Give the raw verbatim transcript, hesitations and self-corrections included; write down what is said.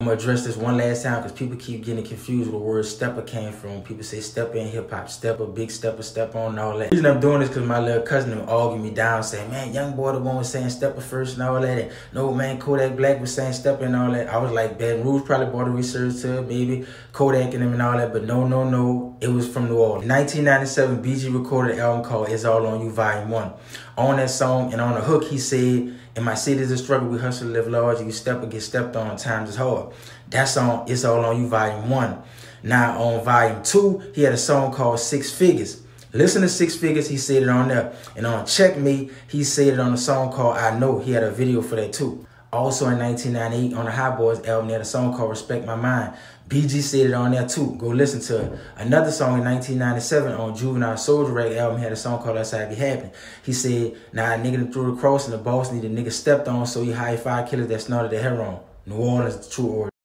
I'm gonna address this one last time because people keep getting confused where the word stepper came from. People say stepper in hip hop, stepper, big stepper, step on, and all that. The reason I'm doing this because my little cousin will argue me down saying, man, Young Boy the one was saying stepper first and all that. And no, man, Kodak Black was saying stepper and all that. I was like, Baton Rouge probably bought the research to it, maybe Kodak and them and all that. But no, no, no, it was from New Orleans. In nineteen ninety-seven, B G recorded an album called It's All On You, Volume one. On that song and on the hook, he said, in my city is a struggle, we hustle to live large, you step or get stepped on, times is hard. That song, It's All On You, Volume one. Now on Volume two, he had a song called Six Figures. Listen to Six Figures, he said it on there. And on Checkmate, he said it on a song called I Know. He had a video for that too. Also in nineteen ninety-eight, on the Hot Boys album, they had a song called Respect My Mind. B G said it on there too. Go listen to it. Another song in nineteen ninety-seven on Juvenile Soldier Rag album had a song called That's How It Be Happening. He said, nah, a nigga threw the cross and the boss need a nigga stepped on, so he hired five killers that snorted the heroin. New Orleans, the true origin.